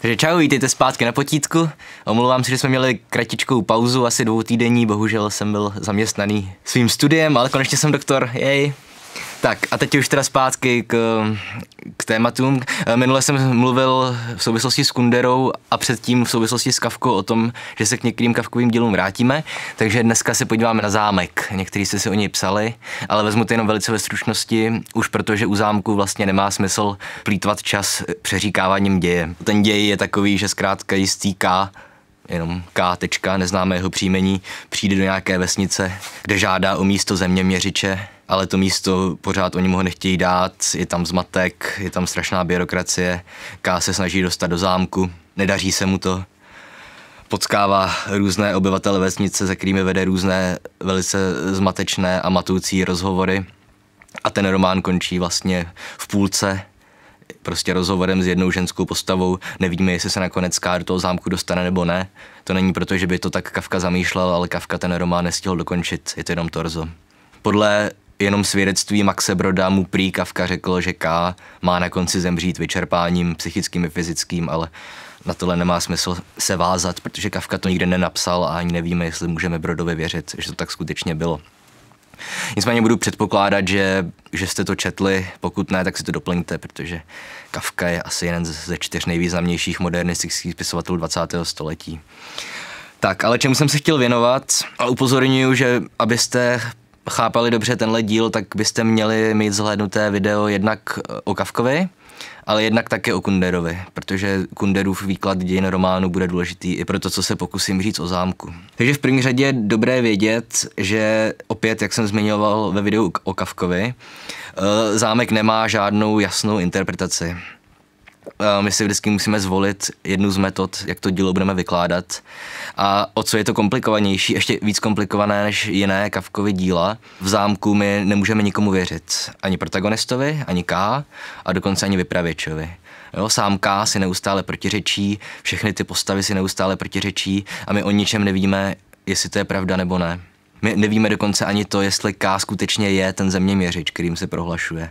Takže čau, vítejte zpátky na potítku. Omlouvám se, že jsme měli kratičkou pauzu, asi dvoutýdenní, bohužel jsem byl zaměstnaný svým studiem, ale konečně jsem doktor, jej. Tak a teď už teda zpátky k tématům. Minule jsem mluvil v souvislosti s Kunderou a předtím v souvislosti s Kafkou o tom, že se k některým Kafkovým dílům vrátíme, takže dneska se podíváme na Zámek. Někteří jste si o něj psali, ale vezmu to jenom velice ve stručnosti, už protože u Zámku vlastně nemá smysl plýtvat čas přeříkáváním děje. Ten děj je takový, že zkrátka jistý K, jenom K. neznáme jeho příjmení, přijde do nějaké vesnice, kde žádá o místo zeměměřiče, ale to místo pořád oni mu ho nechtějí dát, je tam zmatek, je tam strašná byrokracie, K se snaží dostat do zámku, nedaří se mu to. Potkává různé obyvatele vesnice, se kterými vede různé velice zmatečné a matoucí rozhovory. A ten román končí vlastně v půlce, prostě rozhovorem s jednou ženskou postavou. Nevíme, jestli se nakonec K do toho zámku dostane nebo ne. To není proto, že by to tak Kafka zamýšlel, ale Kafka ten román nestihl dokončit, je to jenom torzo. Podle jenom svědectví Maxe Broda mu prý Kafka řekl, že K má na konci zemřít vyčerpáním psychickým i fyzickým, ale na tohle nemá smysl se vázat, protože Kafka to nikde nenapsal a ani nevíme, jestli můžeme Brodovi věřit, že to tak skutečně bylo. Nicméně budu předpokládat, že jste to četli, pokud ne, tak si to doplňte, protože Kafka je asi jeden ze čtyř nejvýznamnějších modernistických spisovatelů 20. století. Tak, ale čemu jsem se chtěl věnovat? A upozorňuji, že abyste chápali dobře tenhle díl, tak byste měli mít zhlédnuté video jednak o Kafkovi, ale jednak také o Kunderovi, protože Kunderův výklad dějin románu bude důležitý i pro to, co se pokusím říct o zámku. Takže v první řadě je dobré vědět, že opět, jak jsem zmiňoval ve videu o Kafkovi, zámek nemá žádnou jasnou interpretaci. My si vždycky musíme zvolit jednu z metod, jak to dílo budeme vykládat. A o co je to komplikovanější, ještě víc komplikované než jiné Kafkovy díla. V zámku my nemůžeme nikomu věřit. Ani protagonistovi, ani K, a dokonce ani vypravěčovi. Jo, sám K si neustále protiřečí, všechny ty postavy si neustále protiřečí a my o ničem nevíme, jestli to je pravda nebo ne. My nevíme dokonce ani to, jestli K skutečně je ten zeměměřič, kterým se prohlašuje.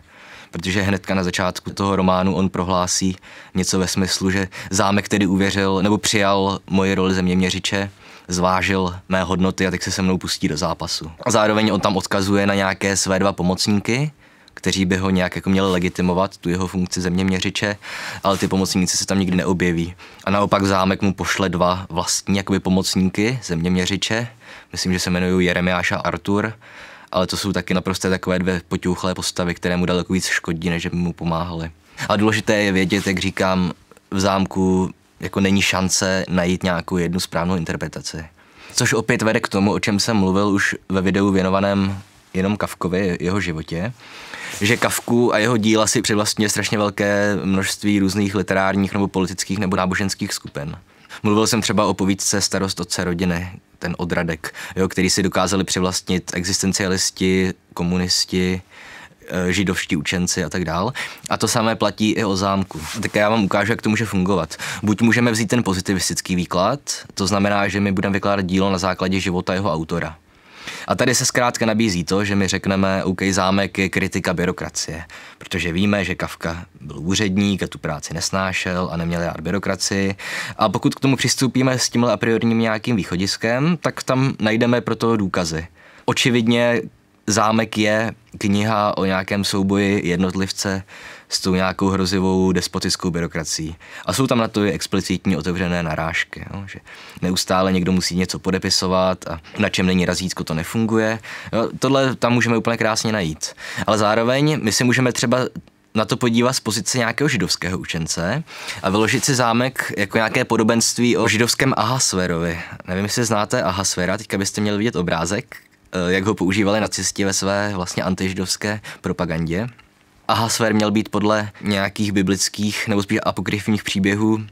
Protože hnedka na začátku toho románu on prohlásí něco ve smyslu, že zámek tedy uvěřil nebo přijal moji roli zeměměřiče, zvážil mé hodnoty a tak se se mnou pustí do zápasu. A zároveň on tam odkazuje na nějaké své dva pomocníky, kteří by ho nějak jako měli legitimovat, tu jeho funkci zeměměřiče, ale ty pomocníci se tam nikdy neobjeví. A naopak zámek mu pošle dva vlastní jakoby pomocníky zeměměřiče, myslím, že se jmenují Jeremiáš a Artur, ale to jsou taky naprosto takové dvě poťouchlé postavy, které mu daleko víc škodí, než by mu pomáhaly. A důležité je vědět, jak říkám, v zámku jako není šance najít nějakou jednu správnou interpretaci. Což opět vede k tomu, o čem jsem mluvil už ve videu věnovaném jenom Kafkovi, jeho životě, že Kafku a jeho díla si přivlastňuje strašně velké množství různých literárních nebo politických nebo náboženských skupin. Mluvil jsem třeba o povídce Starost otce rodiny, ten Odradek, jo, který si dokázali přivlastnit existencialisti, komunisti, židovští učenci a tak dál. A to samé platí i o zámku. Tak já vám ukážu, jak to může fungovat. Buď můžeme vzít ten pozitivistický výklad, to znamená, že my budeme vykládat dílo na základě života jeho autora. A tady se zkrátka nabízí to, že my řekneme, OK, zámek je kritika byrokracie, protože víme, že Kafka byl úředník a tu práci nesnášel a neměl rád byrokracii. A pokud k tomu přistoupíme s tímhle a priorním nějakým východiskem, tak tam najdeme pro to důkazy. Očividně zámek je kniha o nějakém souboji jednotlivce s tou nějakou hrozivou despotickou byrokracií. A jsou tam na to explicitní otevřené narážky, jo? Že neustále někdo musí něco podepisovat a na čem není razítko, to nefunguje. Jo, tohle tam můžeme úplně krásně najít. Ale zároveň my si můžeme třeba na to podívat z pozice nějakého židovského učence a vyložit si zámek jako nějaké podobenství o židovském Ahasverovi. Nevím, jestli znáte Ahasvera, teďka byste měli vidět obrázek, jak ho používali nacisti ve své vlastně antižidovské propagandě. Ahasver měl být podle nějakých biblických nebo spíš apokryfních příběhů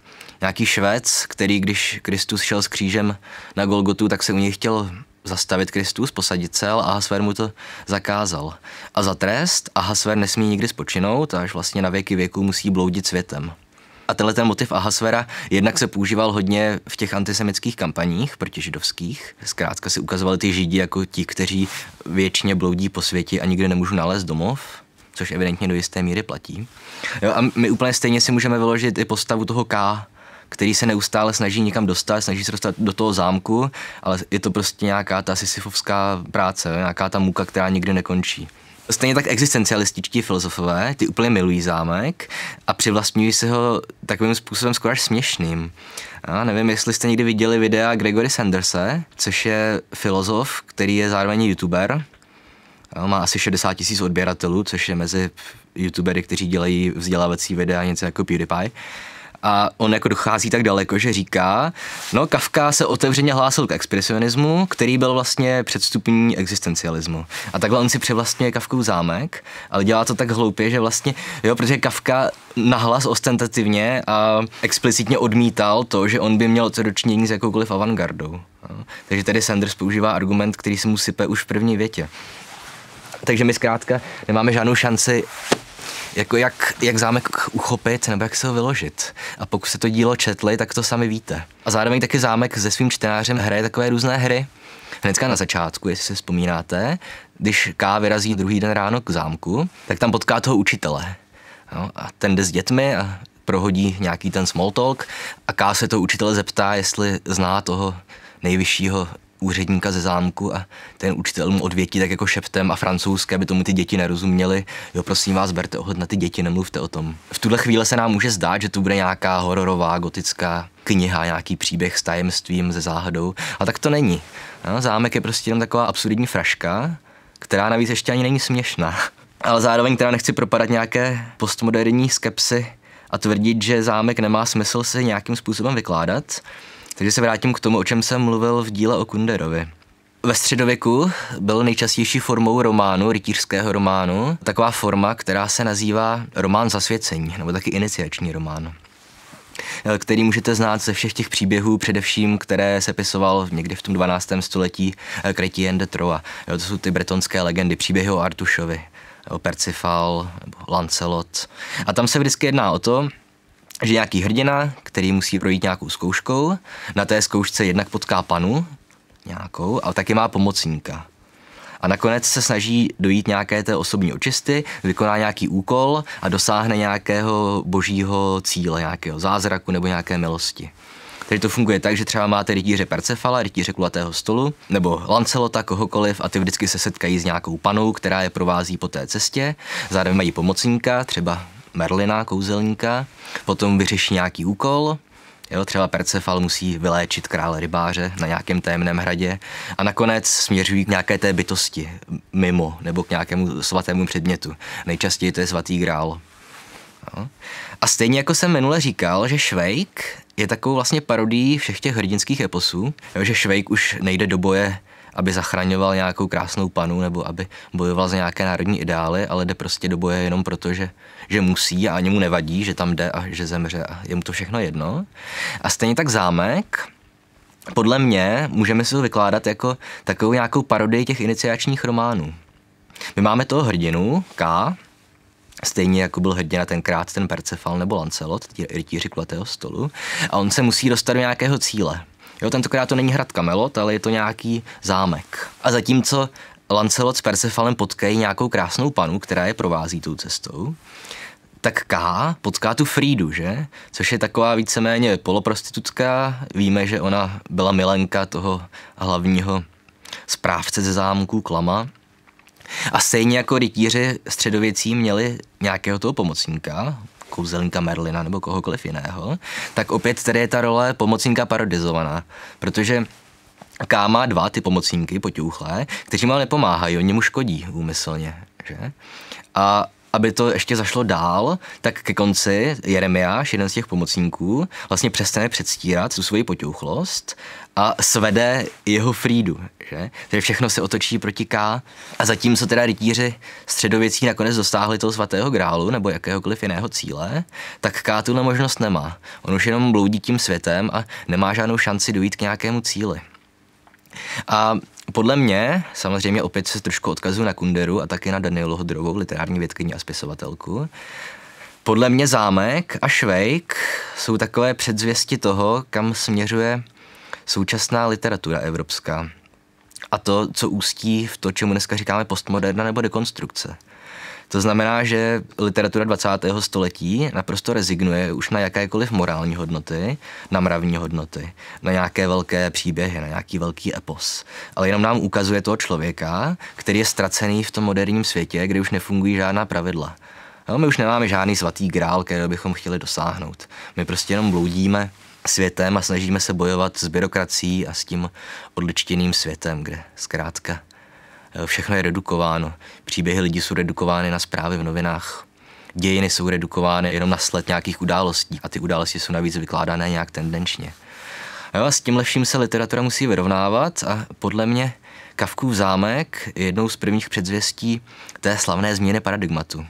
nějaký Švéd, který když Kristus šel s křížem na Golgotu, tak se u něj chtěl zastavit Kristus, posadit se, ale Ahasver mu to zakázal. A za trest Ahasver nesmí nikdy spočinout, až vlastně na věky věků musí bloudit světem. A tenhle ten motiv Ahasvera jednak se používal hodně v těch antisemických kampaních protižidovských. Zkrátka se ukazovali ty židi jako ti, kteří věčně bloudí po světě a nikdy nemůžou nalézt domov, což evidentně do jisté míry platí. Jo, a my úplně stejně si můžeme vyložit i postavu toho K, který se neustále snaží někam dostat, snaží se dostat do toho zámku, ale je to prostě nějaká ta sisyfovská práce, nějaká ta muka, která nikdy nekončí. Stejně tak existencialističtí filozofové, ty úplně milují zámek a přivlastňují se ho takovým způsobem skoro až směšným. Já nevím, jestli jste někdy viděli videa Gregory Sanderse, což je filozof, který je zároveň youtuber. Má asi 60 000 odběratelů, což je mezi youtubery, kteří dělají vzdělávací videa, něco jako PewDiePie. A on jako dochází tak daleko, že říká, no Kafka se otevřeně hlásil k expresionismu, který byl vlastně předstupní existencialismu. A takhle on si převlastňuje Kafkův zámek, ale dělá to tak hloupě, že vlastně, jo, protože Kafka nahlas ostentativně a explicitně odmítal to, že on by měl co dočinění s jakoukoliv avantgardou. Takže tady Sanders používá argument, který se mu sype už v první větě. Takže my zkrátka nemáme žádnou šanci jako jak zámek uchopit nebo jak se ho vyložit. A pokud se to dílo četli, tak to sami víte. A zároveň taky zámek se svým čtenářem hraje takové různé hry. Hnedka na začátku, jestli si vzpomínáte, když K vyrazí druhý den ráno k zámku, tak tam potká toho učitele. No, a ten jde s dětmi a prohodí nějaký ten small talk a K se toho učitele zeptá, jestli zná toho nejvyššího úředníka ze zámku a ten učitel mu odvětí tak jako šeptem a francouzské, aby tomu ty děti nerozuměly. Jo, prosím vás, berte ohled na ty děti, nemluvte o tom. V tuhle chvíli se nám může zdát, že to bude nějaká hororová, gotická kniha, nějaký příběh s tajemstvím, se záhadou, a tak to není. No, zámek je prostě jenom taková absurdní fraška, která navíc ještě ani není směšná. Ale zároveň teda nechci propadat nějaké postmoderní skepsy a tvrdit, že zámek nemá smysl se nějakým způsobem vykládat. Takže se vrátím k tomu, o čem jsem mluvil v díle o Kunderovi. Ve středověku byl nejčastější formou románu, rytířského románu, taková forma, která se nazývá román zasvěcení, nebo taky iniciační román, který můžete znát ze všech těch příběhů, především které sepisoval někdy v tom 12. století Chrétien de Troyes. To jsou ty bretonské legendy, příběhy o Artušovi, o Perceval, nebo Lancelot. A tam se vždycky jedná o to, že nějaký hrdina, který musí projít nějakou zkouškou, na té zkoušce jednak potká panu nějakou, ale taky má pomocníka. A nakonec se snaží dojít nějaké té osobní očisty, vykoná nějaký úkol a dosáhne nějakého božího cíle, nějakého zázraku nebo nějaké milosti. Takže to funguje tak, že třeba máte rytíře Percefala, rytíře Kulatého stolu, nebo Lancelota, kohokoliv, a ty vždycky se setkají s nějakou panou, která je provází po té cestě. Zároveň mají pomocníka, třeba Merlina, kouzelníka, potom vyřeší nějaký úkol, jo, třeba Percefal musí vyléčit krále rybáře na nějakém tajemném hradě a nakonec směřují k nějaké té bytosti mimo nebo k nějakému svatému předmětu. Nejčastěji to je svatý grál. Jo. A stejně jako jsem minule říkal, že Švejk je takovou vlastně parodií všech těch hrdinských eposů, jo, že Švejk už nejde do boje, aby zachraňoval nějakou krásnou panu nebo aby bojoval za nějaké národní ideály, ale jde prostě do boje jenom proto, že musí a ani mu nevadí, že tam jde a že zemře a je mu to všechno jedno. A stejně tak zámek, podle mě, můžeme si ho vykládat jako takovou nějakou parodii těch iniciačních románů. My máme toho hrdinu, K, stejně jako byl hrdina tenkrát ten Percefal nebo Lancelot, rytíři Kulatého stolu, a on se musí dostat do nějakého cíle. Jo, tentokrát to není hrad Camelot, ale je to nějaký zámek. A zatímco Lancelot s Percefalem potkají nějakou krásnou panu, která je provází tou cestou, tak K potká tu Frídu, že? Což je taková víceméně poloprostitutka. Víme, že ona byla milenka toho hlavního správce ze zámku, Klama. A stejně jako rytíři středověcí měli nějakého toho pomocníka, kouzelníka Merlina nebo kohokoliv jiného, tak opět tady je ta role pomocníka parodizovaná, protože K má dva ty pomocníky potěuchlé, kteří mu nepomáhají, oni mu škodí úmyslně, že? A aby to ještě zašlo dál, tak ke konci Jeremiáš, jeden z těch pomocníků, vlastně přestane předstírat tu svoji potěuchlost a svede jeho Frídu, že? Takže všechno se otočí proti K. A zatímco teda rytíři středověcí nakonec dostáhli toho svatého grálu nebo jakéhokoliv jiného cíle, tak K tuhle možnost nemá. On už jenom bloudí tím světem a nemá žádnou šanci dojít k nějakému cíli. A podle mě, samozřejmě opět se trošku odkazuju na Kunderu a taky na Danielu Hodrovou, literární vědkyni a spisovatelku, podle mě zámek a Švejk jsou takové předzvěsti toho, kam směřuje současná literatura evropská. A to, co ústí v to, čemu dneska říkáme postmoderna nebo dekonstrukce. To znamená, že literatura 20. století naprosto rezignuje už na jakékoliv morální hodnoty, na mravní hodnoty, na nějaké velké příběhy, na nějaký velký epos. Ale jenom nám ukazuje toho člověka, který je ztracený v tom moderním světě, kde už nefungují žádná pravidla. No, my už nemáme žádný svatý grál, který bychom chtěli dosáhnout. My prostě jenom bloudíme světem a snažíme se bojovat s byrokracií a s tím odličtěným světem, kde zkrátka všechno je redukováno. Příběhy lidí jsou redukovány na zprávy v novinách. Dějiny jsou redukovány jenom na sled nějakých událostí a ty události jsou navíc vykládané nějak tendenčně. A s tímhle vším se literatura musí vyrovnávat a podle mě Kafkův Zámek je jednou z prvních předzvěstí té slavné změny paradigmatu.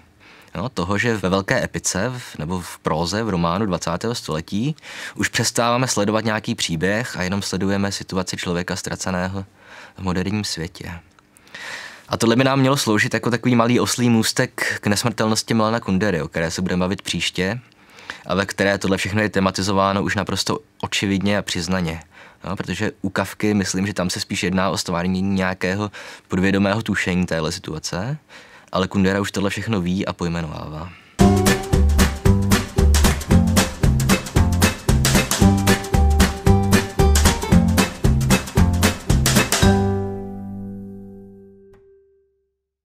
No, toho, že ve velké epice nebo v próze, v románu 20. století už přestáváme sledovat nějaký příběh a jenom sledujeme situaci člověka ztraceného v moderním světě. A tohle by nám mělo sloužit jako takový malý oslý můstek k nesmrtelnosti Milana Kundery, o které se budeme bavit příště a ve které tohle všechno je tematizováno už naprosto očividně a přiznaně. No, protože u Kafky myslím, že tam se spíš jedná o stvárnění nějakého podvědomého tušení téhle situace, ale Kundera už tohle všechno ví a pojmenovává.